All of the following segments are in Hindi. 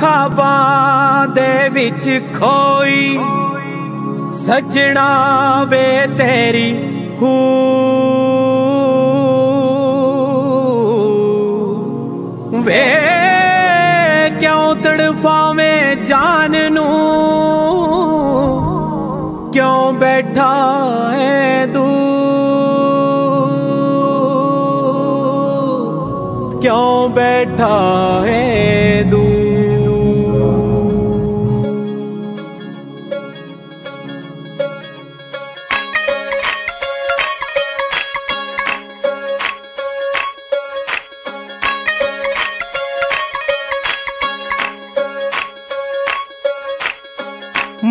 खाबां दे विच खोई सजना वे तेरी हूं वे क्यों तड़फावें जान नूं क्यों बैठा है दूर क्यों बैठा है दूर।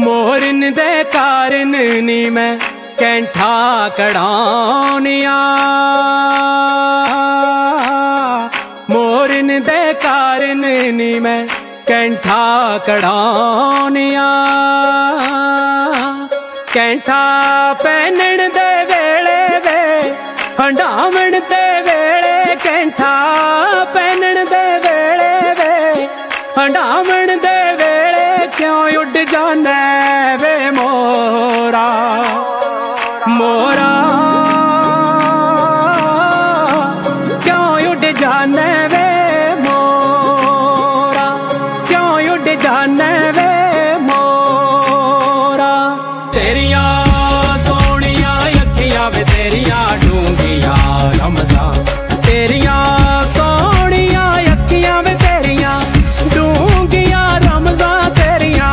मोरन दे कारण नी मैं कैंठा कड़ानिया मोरन दे कारण नी मैं कैंठा कड़ानिया कैंठा पहनन दे वेले वे हंडावन दे वेले कैंठा पहनन दे वेले वे हंडावन दे वेले क्यों उड़ जाने वे मोरा मोरा क्यों उड़ जाने वे मोरा क्यों उड़ जाने वे मोरा। तेरिया सोनिया अखियां वे तेरिया डूंगिया रमजा तेरिया सोनिया अखियां वे तेरिया डूंगिया रमजा तेरिया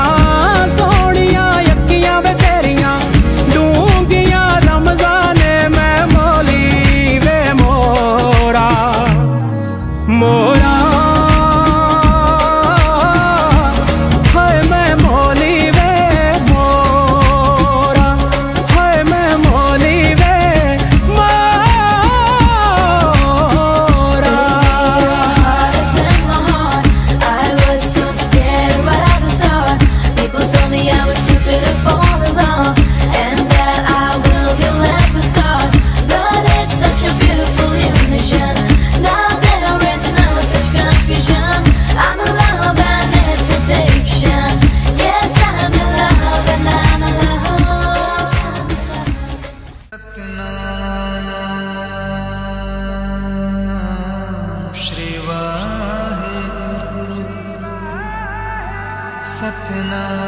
सतनाम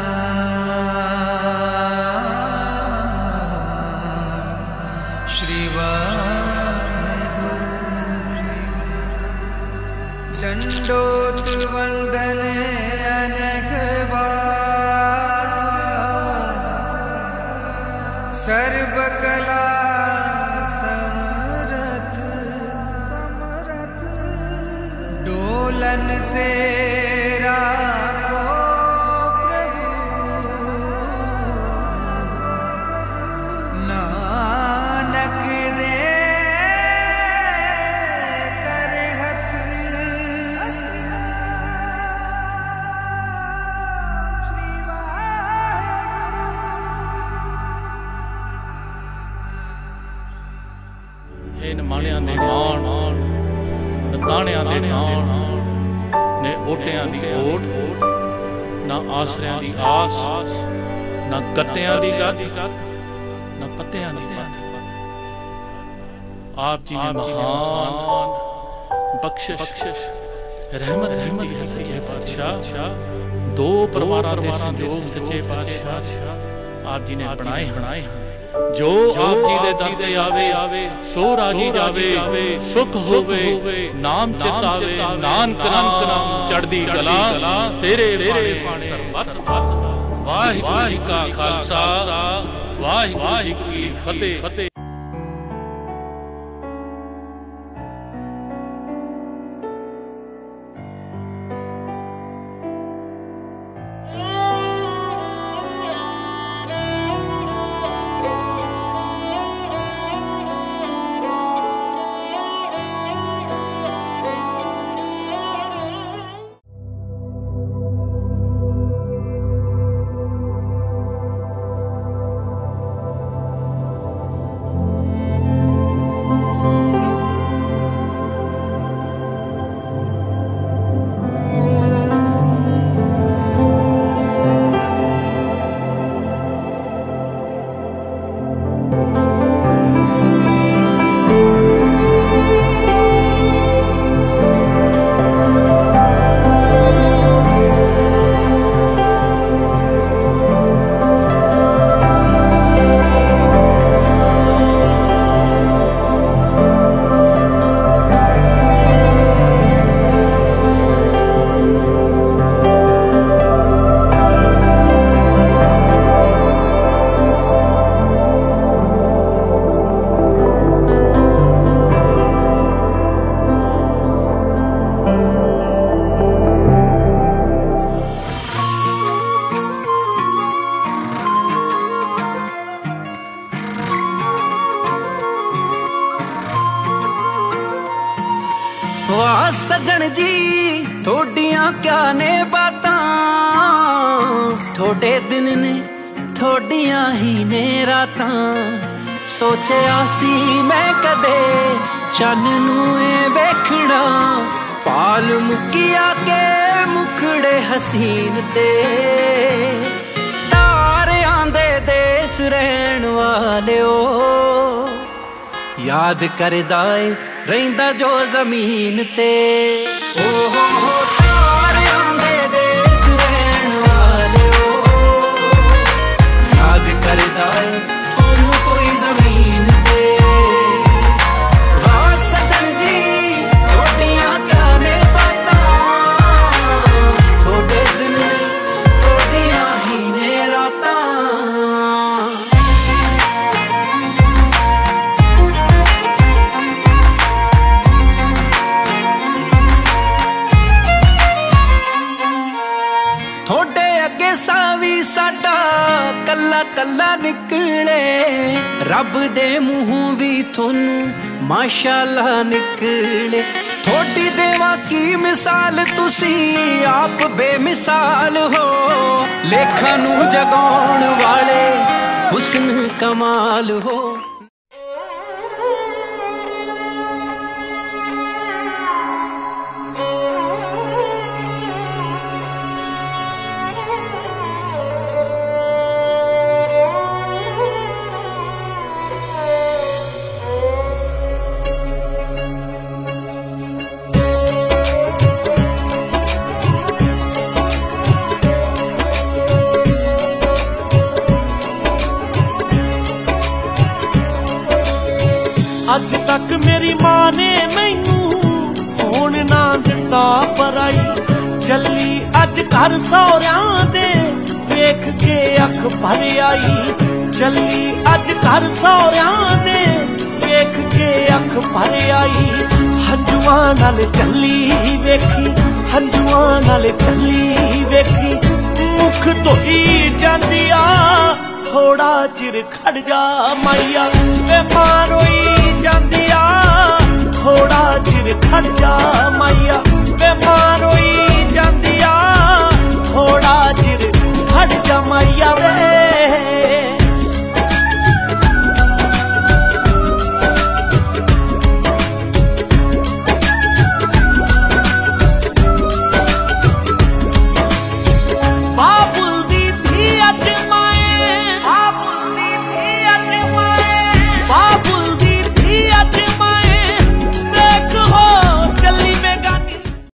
श्री वाहेगुरु। दंडोत वंदने अनेक बार सर्वकला समरथ समरथ डोलन तेरा माणिया दे माण न ताणिया दे नाण ने ओटिया की ओट ना आसरिया की आस ना गत्तिया की गत ना पत्तिया की पत। आप जी ने महान बख्शिश रहमत रहमत है सच्चे बादशाह दो परिवारों के संयोग सच्चे बादशाह आप जी ने बनाए हणाए हैं जो आप जी दे दर ते आवे आवे सो राजी जावे सुख होवे नाम चितावे नानक नाम चढ़दी कला तेरे तेरे सरबत। वाहिगुरू का खालसा वाहिगुरू की फतेह। वाह सजन जी थोड़ियां क्या ने बातां, थोड़े दिन ने थोड़ियां ही ने रातां। सोचया सी मैं कदे चन नूं वेखना, पाल मुकिया के मुखड़े हसीन ते। तारियां दे देस रहन वाले ओ, याद करदा ए रहिंदा जो जमीन ते। ओ हो तारियां दे देस रहन वाले ओ, याद करदा ए सावी साडा कला कला निकले, रब दे मुंहों भी थोनू माशाल्लाह निकले। थोड़ी देवा की मिसाल तुसी आप बेमिसाल हो, लेखा नू जगाउन वाले हुस्न कमाल हो। अज तक मेरी मां ने मैनू होन ना दिता पराई, जल्ली अज घर सौरियां दे देख के अख भर आई। जल्ली अज घर सौरियां दे देख के अख भर आई। हंजुआ नाल जल्ली वेखी, हंजुआ नाल जल्ली वेखी, मुख धोई जांदी आ थोड़ा चिर खड़ जा माइया। मैं मां रोई जांदी